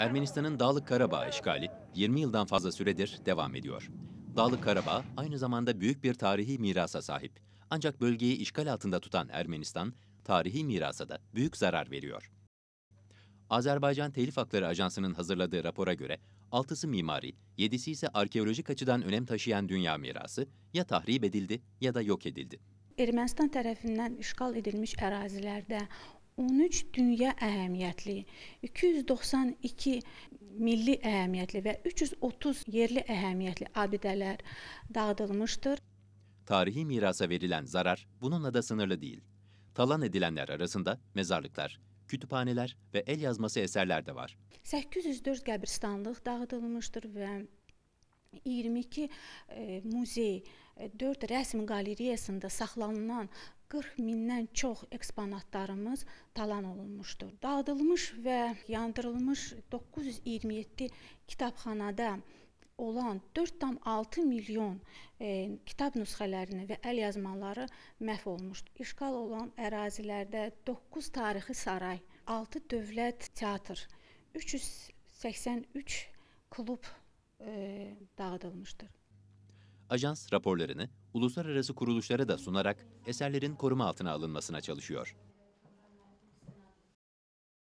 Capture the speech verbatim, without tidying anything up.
Ermenistan'ın Dağlık Karabağ işgali yirmi yıldan fazla süredir devam ediyor. Dağlık Karabağ aynı zamanda büyük bir tarihi mirasa sahip. Ancak bölgeyi işgal altında tutan Ermenistan, tarihi mirasa da büyük zarar veriyor. Azerbaycan Telif Hakları Ajansı'nın hazırladığı rapora göre altısı mimari, yedisi ise arkeolojik açıdan önem taşıyan dünya mirası ya tahrip edildi ya da yok edildi. Ermenistan tarafından işgal edilmiş ərazilerde on üç dünya əhəmiyyətli, iki yüz doxsan iki milli əhəmiyyətli və üç yüz otuz yerli əhəmiyyətli abidələr dağıdılmışdır. Tarihi mirasa verilen zarar bununla da sınırlı değil. Talan edilenler arasında mezarlıklar, kütüphaneler ve el yazması eserler de var. səkkiz yüz dörd qəbristanlıq dağıdılmışdır ve iyirmi iki e, muzey, dörd rəsm galeriyasında saxlanılan qırx mindən çox eksponatlarımız talan olunmuştur. Dağıdılmış ve yandırılmış doqquz yüz iyirmi yeddi kitabxanada olan dörd tam altı milyon e, kitab nüsxələrini və əl yazmaları məhv olmuşdur. İşğal olan ərazilərdə doqquz tarixi saray, altı dövlət teatr, üç yüz səksən üç klub e, dağıdılmışdır. Ajans raporlarını uluslararası kuruluşlara da sunarak eserlerin koruma altına alınmasına çalışıyor.